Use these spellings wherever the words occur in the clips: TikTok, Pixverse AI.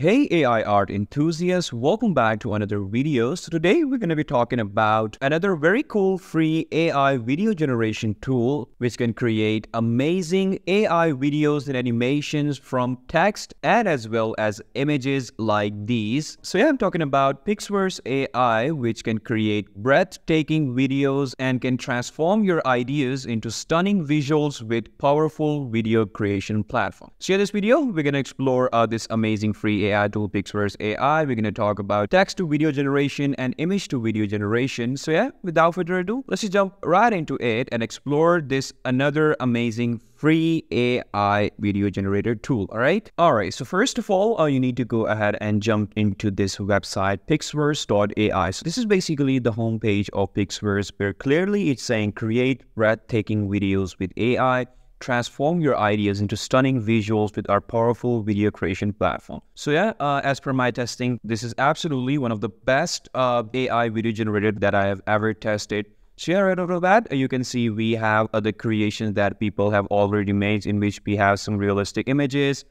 Hey AI art enthusiasts, welcome back to another video. So today we're going to be talking about another very cool free AI video generation tool which can create amazing AI videos and animations from text and as well as images like these. So yeah, I'm talking about Pixverse AI, which can create breathtaking videos and can transform your ideas into stunning visuals with powerful video creation platform. So in this video, we're going to explore this amazing free AI tool, Pixverse AI. We're going to talk about text to video generation and image to video generation. So yeah, without further ado, let's just jump right into it and explore this another amazing free AI video generator tool. All right. So first of all, you need to go ahead and jump into this website, Pixverse.ai. So this is basically the homepage of Pixverse, where clearly it's saying create breathtaking videos with AI. Transform your ideas into stunning visuals with our powerful video creation platform. So yeah, as per my testing, this is absolutely one of the best AI video generator that I have ever tested. So yeah, right over that, you can see we have other creations that people have already made, in which we have some realistic images,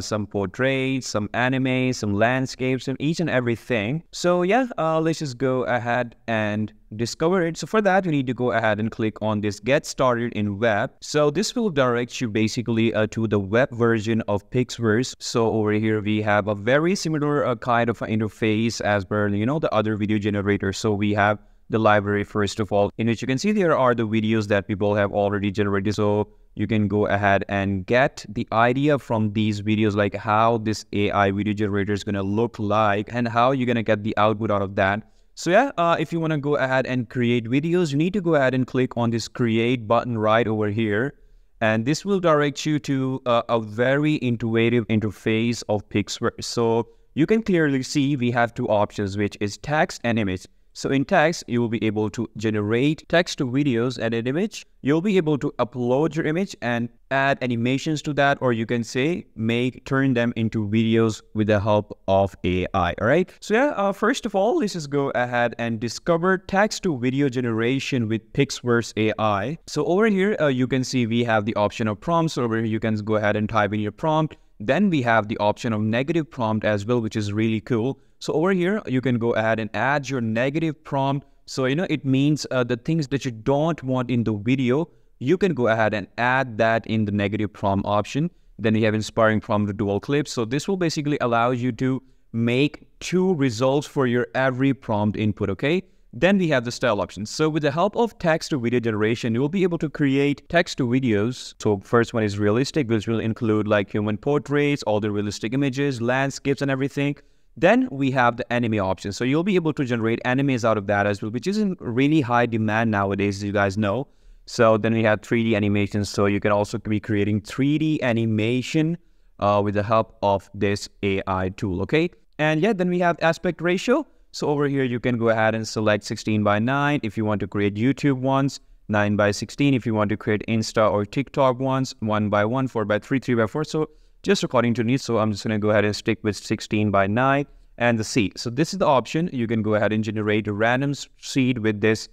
some portraits, some anime, some landscapes, and each and everything. So yeah, let's just go ahead and discover it. So for that, you need to go ahead and click on this get started in web. So this will direct you basically to the web version of Pixverse. So over here we have a very similar kind of interface as per the other video generator. So we have the library first of all, in which you can see there are the videos that people have already generated. So you can go ahead and get the idea from these videos, like how this AI video generator is going to look like and how you're going to get the output out of that. So yeah, if you want to go ahead and create videos, you need to go ahead and click on this create button right over here. And this will direct you to a very intuitive interface of Pixverse. So you can clearly see we have two options, which is text and image. So in text, you will be able to generate text to videos and an image. You'll be able to upload your image and add animations to that, or you can say turn them into videos with the help of AI. All right. So yeah, first of all, let's just go ahead and discover text to video generation with Pixverse AI. So over here, you can see we have the option of prompts. So over here, you can go ahead and type in your prompt. Then we have the option of negative prompt as well, which is really cool. So over here, you can go ahead and add your negative prompt. So, it means the things that you don't want in the video, you can go ahead and add that in the negative prompt option. Then we have inspiring prompt to dual clips. So this will basically allow you to make two results for your every prompt input, okay? Then we have the style options. So with the help of text to video generation, you will be able to create text to videos. So first one is realistic, which will include like human portraits, all the realistic images, landscapes and everything. Then we have the anime option. So you'll be able to generate animes out of that as well, which is in really high demand nowadays, as you guys know. So then we have 3D animations. So you can also be creating 3D animation with the help of this AI tool, okay? And yeah, then we have aspect ratio. So over here, you can go ahead and select 16:9 if you want to create YouTube ones, 9:16 if you want to create Insta or TikTok ones, 1:1, 4:3, 3:4. So just according to needs. So I'm just going to go ahead and stick with 16:9 and the seed. So this is the option. You can go ahead and generate a random seed with this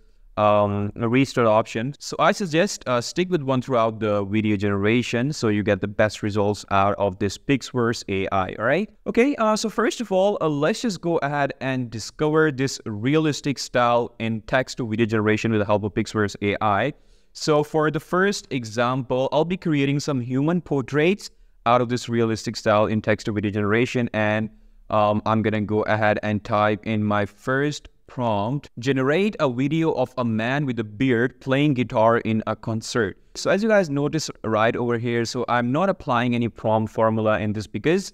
restart option. So I suggest stick with one throughout the video generation so you get the best results out of this Pixverse AI, all right? Okay, so first of all, let's just go ahead and discover this realistic style in text to video generation with the help of Pixverse AI. So for the first example, I'll be creating some human portraits out of this realistic style in text to video generation, and I'm gonna go ahead and type in my first prompt, generate a video of a man with a beard playing guitar in a concert. So as you guys notice right over here, so I'm not applying any prompt formula in this because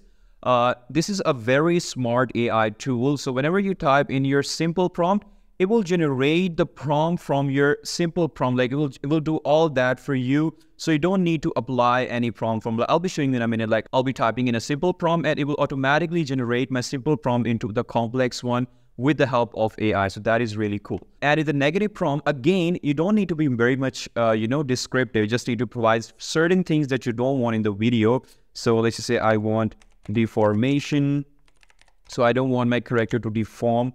this is a very smart AI tool. So whenever you type in your simple prompt, it will generate the prompt from your simple prompt. Like it will do all that for you. So you don't need to apply any prompt formula. I'll be showing you in a minute. Like I'll be typing in a simple prompt and it will automatically generate my simple prompt into the complex one with the help of AI. So that is really cool. And in the negative prompt, again, you don't need to be very much, descriptive. You just need to provide certain things that you don't want in the video. So let's just say I want deformation. So I don't want my character to deform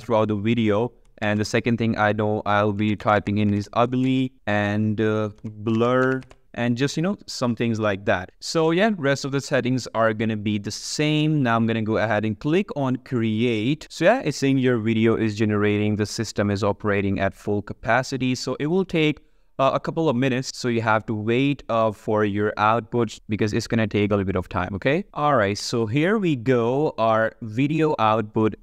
throughout the video. And the second thing I'll be typing in is ugly and blur. and just, you know, some things like that. So yeah, rest of the settings are going to be the same. Now I'm going to go ahead and click on create. So yeah, it's saying your video is generating, the system is operating at full capacity. So it will take a couple of minutes, so you have to wait for your output because it's gonna take a little bit of time. Okay, all right, so here we go. Our video output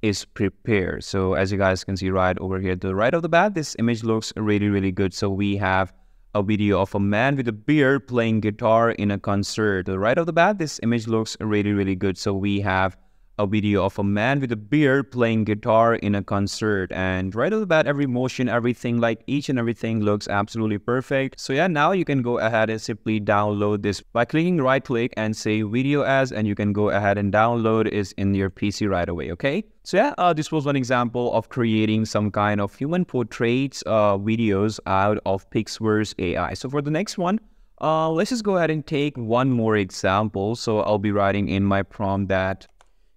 is prepared. So as you guys can see right over here to the right of the bat, this image looks really good. So we have a video of a man with a beard playing guitar in a concert. To the right of the bat, this image looks really good. So we have a video of a man with a beard playing guitar in a concert, and right off the bat, every motion, everything, like each and everything looks absolutely perfect. So yeah, now you can go ahead and simply download this by clicking right click and say video as, and you can go ahead and download it in your PC right away. Okay, so yeah, this was one example of creating some kind of human portraits videos out of Pixverse AI. So for the next one, let's just go ahead and take one more example. So I'll be writing in my prompt that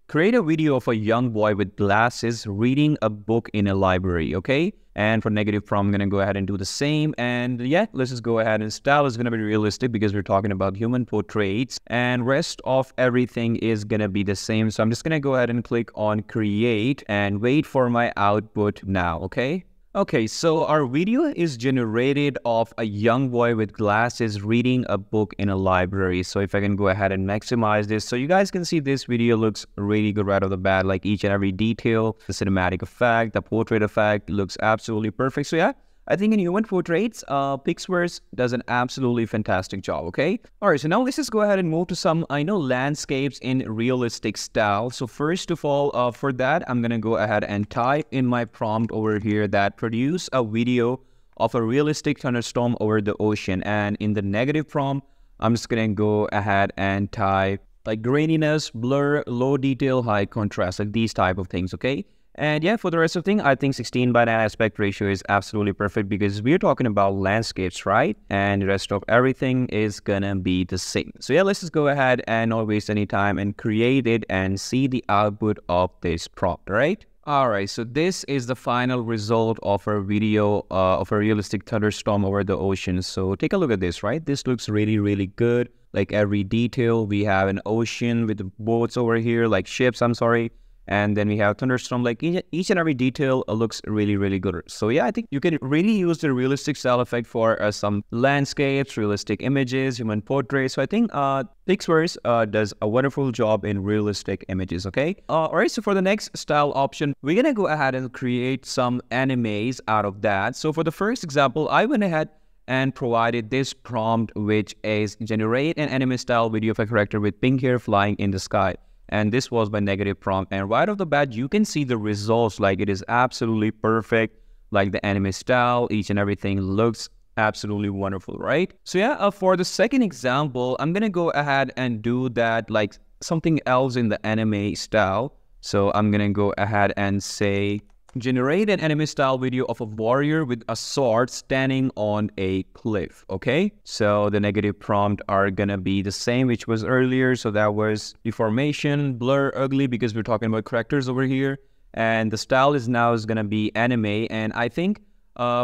create a video of a young boy with glasses reading a book in a library, okay? And for negative prompt, I'm gonna go ahead and do the same. And yeah, let's just go ahead and style is gonna be realistic because we're talking about human portraits, and rest of everything is gonna be the same. So I'm just gonna go ahead and click on create and wait for my output now, okay? Okay, so our video is generated of a young boy with glasses reading a book in a library. So if I can go ahead and maximize this, so you guys can see this video looks really good right off the bat, like each and every detail, the cinematic effect, the portrait effect looks absolutely perfect. So yeah, I think in human portraits, Pixverse does an absolutely fantastic job, okay? All right, so now let's just go ahead and move to some, I know, landscapes in realistic style. So first of all, for that, I'm gonna go ahead and type in my prompt over here that produce a video of a realistic thunderstorm over the ocean. And in the negative prompt, I'm just gonna go ahead and type like graininess, blur, low detail, high contrast, like these type of things, okay? And yeah, for the rest of the thing, I think 16:9 aspect ratio is absolutely perfect because we're talking about landscapes, right? And the rest of everything is gonna be the same. So yeah, let's just go ahead and not waste any time and create it and see the output of this prompt, right? All right, so this is the final result of our video of a realistic thunderstorm over the ocean. So take a look at this, right? This looks really good. Like every detail, we have an ocean with boats over here, like ships, I'm sorry. And then we have thunderstorm, like each and every detail looks really good. So yeah, I think you can really use the realistic style effect for some landscapes, realistic images, human portraits. So I think Pixverse does a wonderful job in realistic images, okay? All right, so for the next style option, we're gonna go ahead and create some animes out of that. So for the first example, I went ahead and provided this prompt, which is generate an anime style video of a character with pink hair flying in the sky. And this was my negative prompt. And right off the bat, you can see the results. Like it is absolutely perfect. Like the anime style, each and everything looks absolutely wonderful, right? So yeah, for the second example, I'm gonna go ahead and do that like something else in the anime style. So I'm gonna go ahead and say, generate an anime style video of a warrior with a sword standing on a cliff, okay? So the negative prompt are gonna be the same which was earlier. So that was deformation, blur, ugly, because we're talking about characters over here. And the style is now is gonna be anime. And I think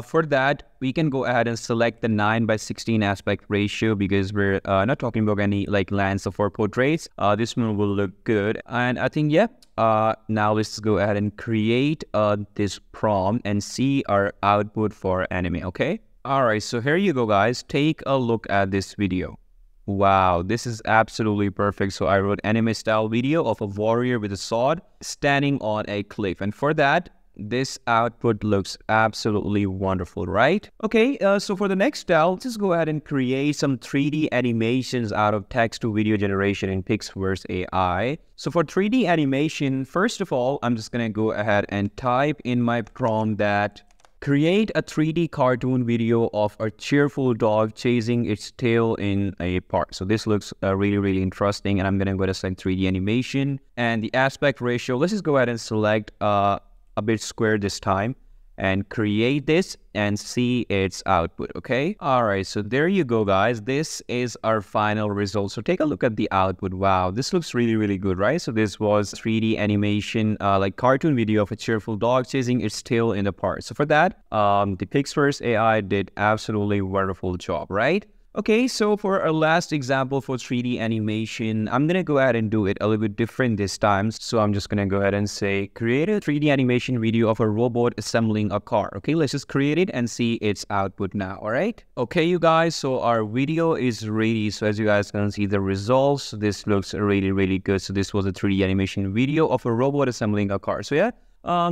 for that, we can go ahead and select the 9:16 aspect ratio because we're not talking about any like landscape or portraits. This one will look good. And I think, yeah, now let's go ahead and create this prompt and see our output for anime, okay? All right, so here you go, guys. Take a look at this video. Wow, this is absolutely perfect. So I wrote anime style video of a warrior with a sword standing on a cliff. And for that, this output looks absolutely wonderful, right? Okay, so for the next style, let's just go ahead and create some 3D animations out of text to video generation in Pixverse AI. So for 3D animation, first of all, I'm just gonna go ahead and type in my prompt that create a 3D cartoon video of a cheerful dog chasing its tail in a park. So this looks really interesting, and I'm gonna go ahead and select 3D animation. And the aspect ratio, let's just go ahead and select a bit square this time and create this and see its output, okay? All right, so there you go, guys. This is our final result. So take a look at the output. Wow, this looks really good, right? So this was 3D animation, like cartoon video of a cheerful dog chasing its tail in the park. So for that, the Pixverse AI did absolutely wonderful job, right? Okay, so for our last example for 3D animation, I'm gonna go ahead and do it a little bit different this time. So I'm just gonna go ahead and say, create a 3D animation video of a robot assembling a car. Okay, let's just create it and see its output now, all right? Okay, you guys, so our video is ready. So as you guys can see the results, this looks really, really good. So this was a 3D animation video of a robot assembling a car. So yeah.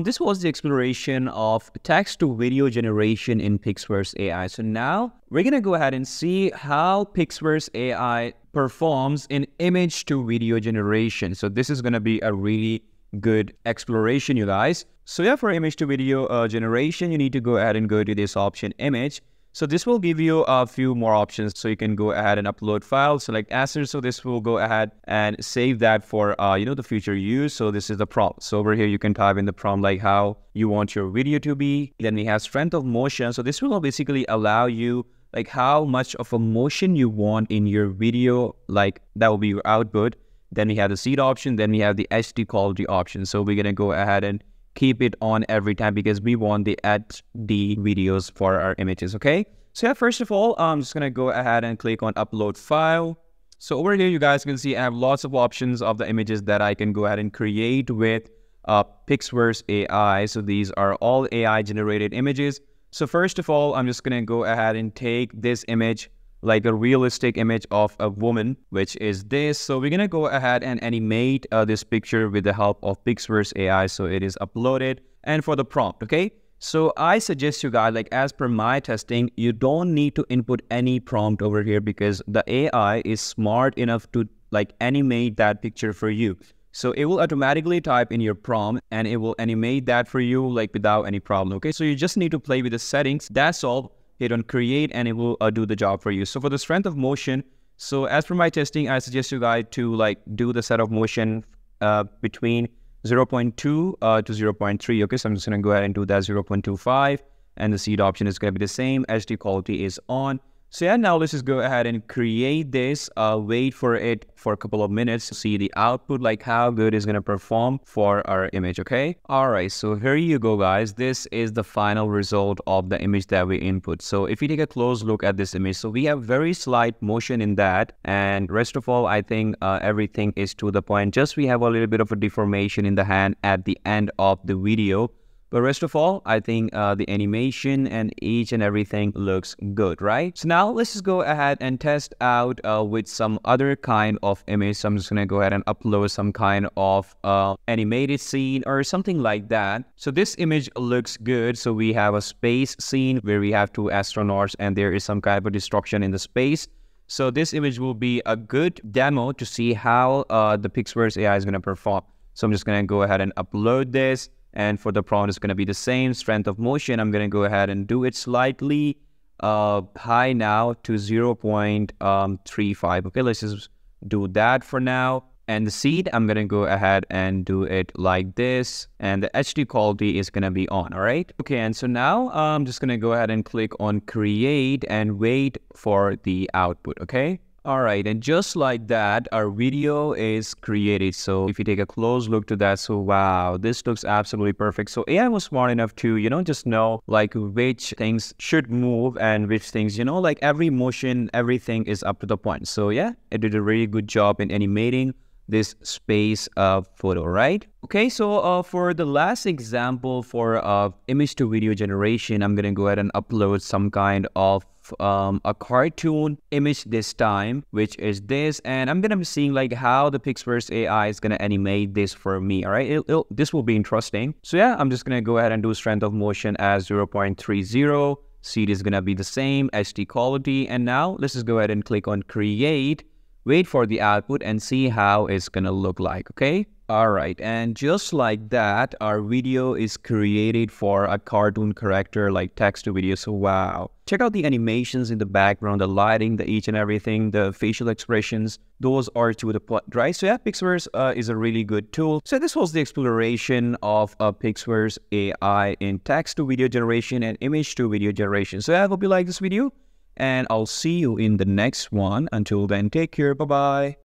This was the exploration of text to video generation in Pixverse AI. So now we're going to go ahead and see how Pixverse AI performs in image to video generation. So this is going to be a really good exploration, you guys. So yeah, for image to video generation, you need to go ahead and go to this option image. So this will give you a few more options. So you can go ahead and upload files, select assets. So this will go ahead and save that for, you know, the future use. So this is the prompt. So over here, you can type in the prompt, like how you want your video to be. Then we have strength of motion. So this will basically allow you like how much of a motion you want in your video, like that will be your output. Then we have the seed option. Then we have the HD quality option. So we're going to go ahead and keep it on every time because we want the HD videos for our images, okay? So yeah, first of all, I'm just gonna go ahead and click on upload file. So over here, you guys can see I have lots of options of the images that I can go ahead and create with Pixverse AI. So these are all AI generated images. So first of all, I'm just gonna go ahead and take this image, like a realistic image of a woman, which is this. So we're gonna go ahead and animate this picture with the help of Pixverse AI. So it is uploaded and for the prompt, okay? So I suggest you guys, like as per my testing, you don't need to input any prompt over here because the AI is smart enough to like animate that picture for you. So it will automatically type in your prompt and it will animate that for you like without any problem, okay? So you just need to play with the settings, that's all. Hit on create and it will do the job for you. So for the strength of motion, so as for my testing, I suggest you guys to like do the set of motion between 0.2 to 0.3. Okay, so I'm just gonna go ahead and do that 0.25 and the seed option is gonna be the same. HD quality is on. So yeah, now let's just go ahead and create this, wait for it for a couple of minutes to see the output, like how good it's gonna perform for our image, okay? All right, so here you go, guys. This is the final result of the image that we input. So if you take a close look at this image, so we have very slight motion in that. And rest of all, I think everything is to the point. Just we have a little bit of a deformation in the hand at the end of the video. But rest of all, I think the animation and each and everything looks good, right? So now let's just go ahead and test out with some other kind of image. So I'm just gonna go ahead and upload some kind of animated scene or something like that. So this image looks good. So we have a space scene where we have two astronauts and there is some kind of a destruction in the space. So this image will be a good demo to see how the Pixverse AI is gonna perform. So I'm just gonna go ahead and upload this. And for the prompt, it's going to be the same strength of motion. I'm going to go ahead and do it slightly high now to 0.35. Okay, let's just do that for now. And the seed, I'm going to go ahead and do it like this. And the HD quality is going to be on, all right? Okay, and so now I'm just going to go ahead and click on create and wait for the output, okay? All right, and just like that, our video is created. So if you take a close look to that, so wow, this looks absolutely perfect. So AI was smart enough to, you know, just know like which things should move and which things, you know, like every motion, everything is up to the point. So yeah, it did a really good job in animating this space photo, right? Okay, so for the last example for image to video generation, I'm gonna go ahead and upload some kind of a cartoon image this time, which is this, and I'm gonna be seeing like how the Pixverse AI is gonna animate this for me, all right? This will be interesting. So yeah, I'm just gonna go ahead and do strength of motion as 0.30, seed is gonna be the same, HD quality, and now let's just go ahead and click on create, wait for the output and see how it's gonna look like, okay? All right, and just like that, our video is created for a cartoon character, like text to video, so wow. Check out the animations in the background, the lighting, the each and everything, the facial expressions, those are to the point, right? So yeah, Pixverse is a really good tool. So this was the exploration of Pixverse AI in text to video generation and image to video generation. So yeah, I hope you like this video. And I'll see you in the next one. Until then, take care. Bye-bye.